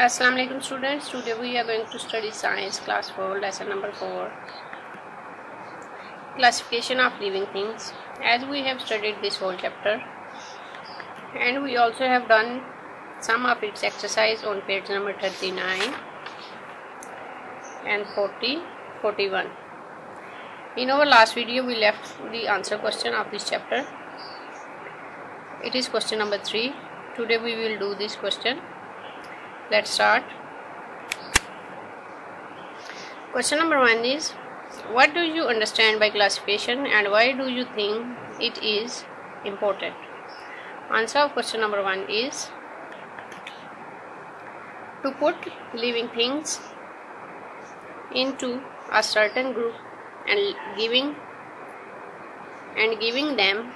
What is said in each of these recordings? Assalamu alaikum students. Today we are going to study science class 4 lesson number 4, classification of living things. As we have studied this whole chapter and we also have done some of its exercise on page number 39 and 41. In our last video we left the answer question of this chapter. It is question number 3. Today we will do this question. Let's start. Question number 1 is, what do you understand by classification and why do you think it is important? Answer of question number 1 is to put living things into a certain group and giving them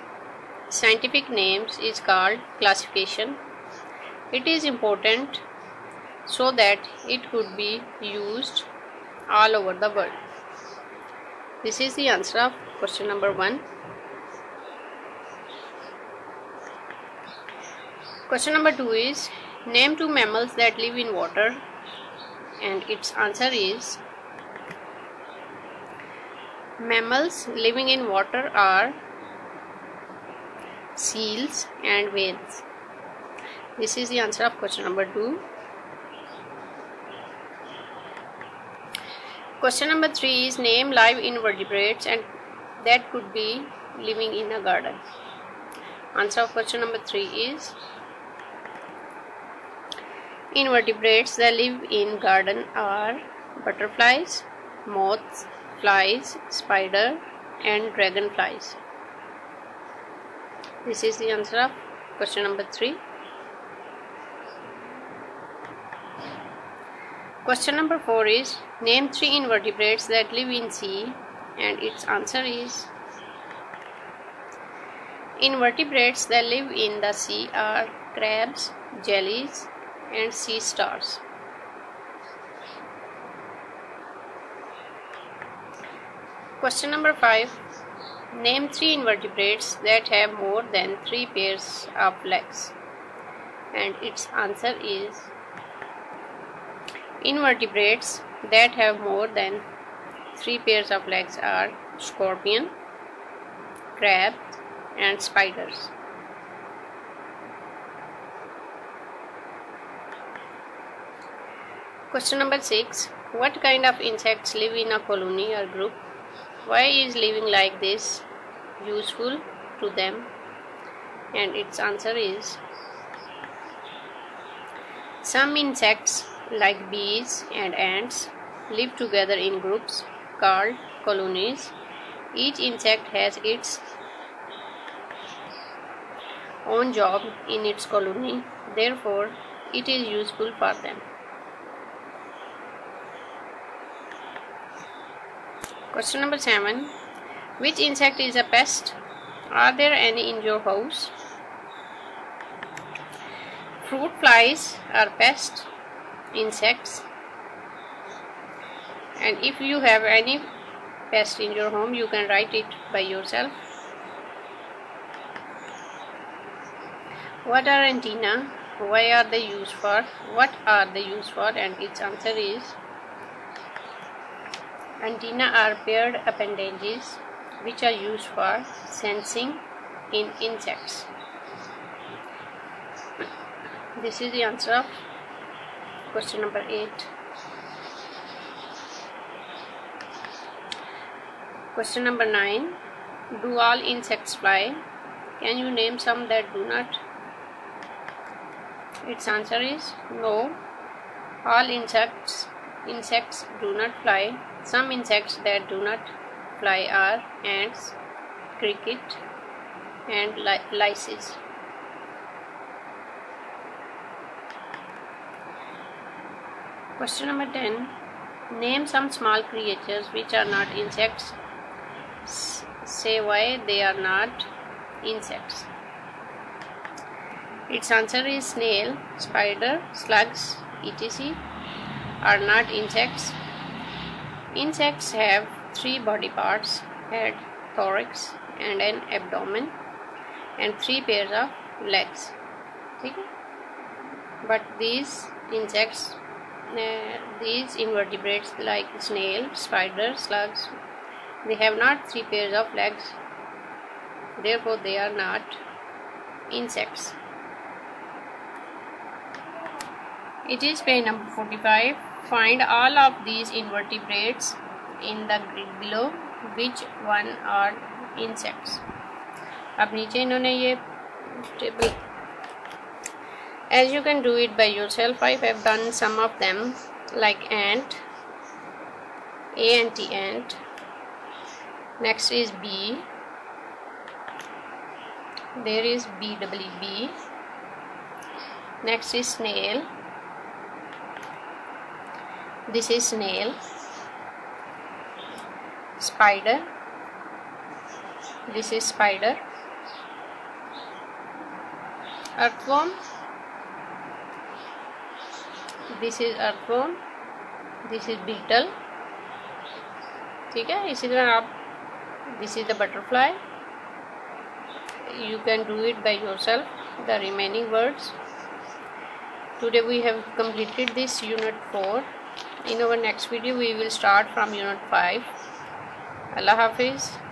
scientific names is called classification. It is important so that it could be used all over the world. This is the answer of question number 1. Question number 2 is, name 2 mammals that live in water, and its answer is, mammals living in water are seals and whales. This is the answer of question number 2. Question number 3 is, name live invertebrates and that could be living in a garden. Answer of question number 3 is, invertebrates that live in garden are butterflies, moths, flies, spider and dragonflies. This is the answer of question number 3. Question number 4 is, name 3 invertebrates that live in sea, and its answer is, invertebrates that live in the sea are crabs, jellies and sea stars. Question number 5, name 3 invertebrates that have more than 3 pairs of legs, and its answer is, invertebrates that have more than 3 pairs of legs are scorpion, crab and spiders. Question number 6, what kind of insects live in a colony or group? Why is living like this useful to them? And its answer is, some insects like bees and ants live together in groups called colonies. Each insect has its own job in its colony, therefore it is useful for them. Question number 7, which insect is a pest? Are there any in your house? Fruit flies are pest insects, and if you have any pest in your home, you can write it by yourself. What are antennae? Why are they used for? What are they used for? And its answer is, antennae are paired appendages which are used for sensing in insects. This is the answer of question number 8. Question number 9. Do all insects fly? Can you name some that do not? Its answer is, no. All insects do not fly. Some insects that do not fly are ants, cricket, and lice. Question number 10. Name some small creatures which are not insects. Say why they are not insects. Its answer is, snail, spider, slugs, etc. are not insects. Insects have 3 body parts, head, thorax and an abdomen, and 3 pairs of legs. but these insects, these invertebrates like snail, spider, slugs, they have not three pairs of legs, therefore they are not insects. It is page number 45. Find all of these invertebrates in the grid below, which one are insects. अब नीचे इन्होंने ये table. As you can do it by yourself, I have done some of them, like ant, A-N-T, ant. Next is bee. There is B-W-B. Next is snail. This is snail. Spider. This is spider. Earthworm. This is earthworm. This is beetle. ठीक है, इसी तरह आप, this is the butterfly. You can do it by yourself, the remaining words. Today we have completed this unit 4. In our next video we will start from unit 5. Allah Hafiz.